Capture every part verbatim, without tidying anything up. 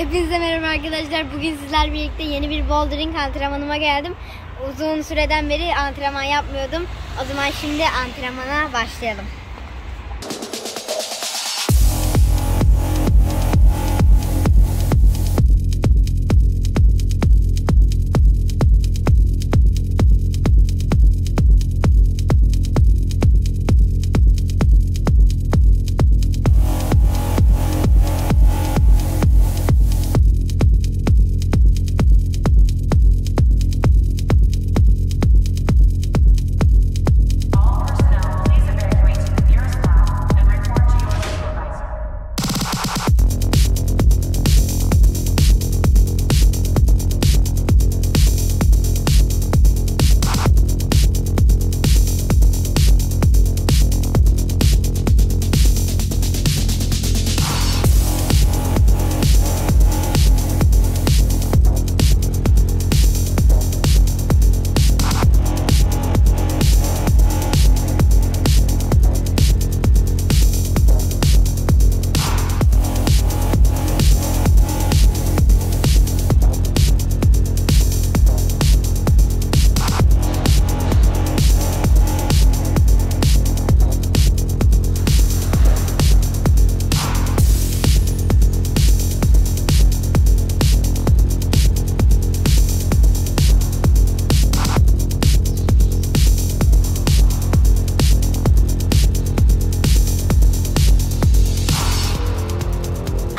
Hepinize merhaba arkadaşlar. Bugün sizler birlikte yeni bir bouldering antrenmanıma geldim. Uzun süreden beri antrenman yapmıyordum. O zaman şimdi antrenmana başlayalım.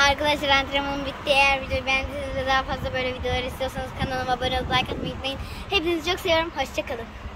Arkadaşlar antrenmanım bitti. Eğer videoyu beğendiyseniz ve daha fazla böyle videolar istiyorsanız kanalıma abone olup like atmayı unutmayın. Hepinizi çok seviyorum. Hoşça kalın.